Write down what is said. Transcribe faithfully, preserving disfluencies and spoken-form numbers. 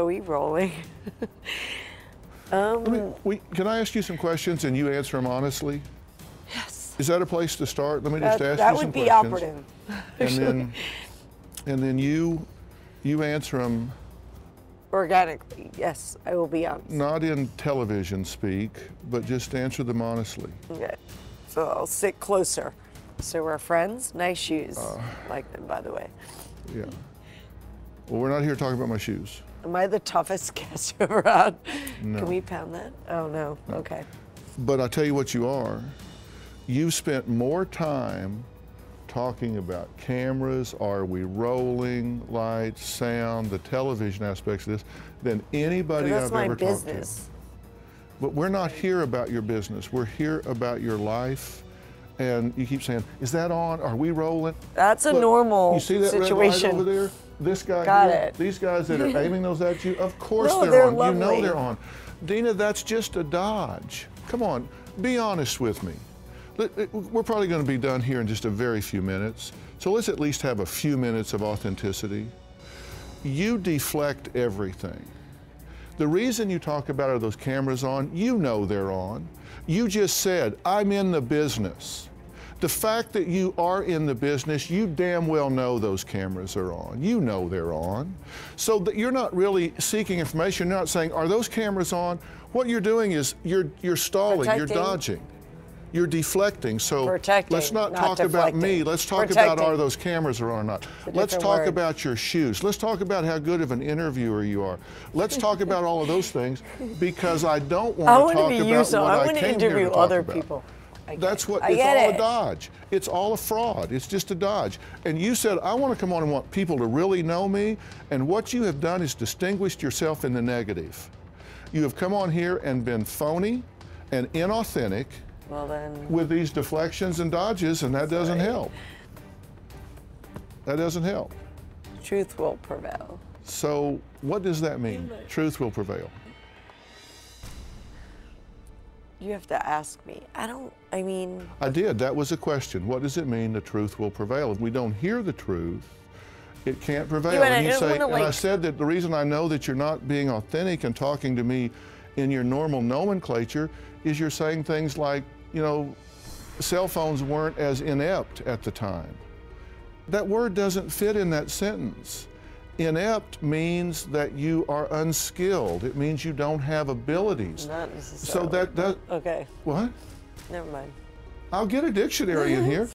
Are we rolling? um, I mean, we, can I ask you some questions and you answer them honestly? Yes. Is that a place to start? Let me just that, ask that you some questions. That would be operative. And then, and then you, you answer them. Organically, yes, I will be honest. Not in television speak, but just answer them honestly. Okay. So I'll sit closer. So we're friends. Nice shoes. Uh, like them, by the way. Yeah. Well, we're not here talking about my shoes. Am I the toughest guest you've ever had? No. Can we pound that? Oh, no. no. Okay. But I'll tell you what you are. You've spent more time talking about cameras, are we rolling, lights, sound, the television aspects of this, than anybody I've ever business. talked to. But we're not here about your business. We're here about your life. And you keep saying, is that on? Are we rolling? That's a Look, normal you see that situation. Red light over there? This guy Got here, it. These guys that are aiming those at you, of course no, they're, they're on. Lovely. You know they're on. Dina, that's just a dodge. Come on, be honest with me. We're probably going to be done here in just a very few minutes, so let's at least have a few minutes of authenticity. You deflect everything. The reason you talk about are those cameras on, you know they're on. You just said, I'm in the business. The fact that you are in the business, you damn well know those cameras are on. You know they're on. So that you're not really seeking information. You're not saying, are those cameras on? What you're doing is you're, you're stalling, Protecting. you're dodging. You're deflecting, so Protecting, let's not, not talk deflecting. about me. Let's talk Protecting. about are those cameras or not. Let's talk word. about your shoes. Let's talk about how good of an interviewer you are. Let's talk about all of those things, because I don't want to talk about what I, I want to interview other people. That's what, it's all it. a dodge. It's all a fraud. It's just a dodge. And you said, I want to come on and want people to really know me, and what you have done is distinguished yourself in the negative. You have come on here and been phony and inauthentic, Well, then. with these deflections and dodges, and that Sorry. doesn't help. That doesn't help. Truth will prevail. So what does that mean? Truth will prevail. You have to ask me. I don't, I mean. I did, that was a question. What does it mean the truth will prevail? If we don't hear the truth, it can't prevail. You and and, I, you say, and like... I said that the reason I know that you're not being authentic and talking to me in your normal nomenclature is you're saying things like, you know, cell phones weren't as inept at the time. That word doesn't fit in that sentence. Inept means that you are unskilled. It means you don't have abilities. Not necessarily. So that, that... Okay. What? Never mind. I'll get a dictionary in here.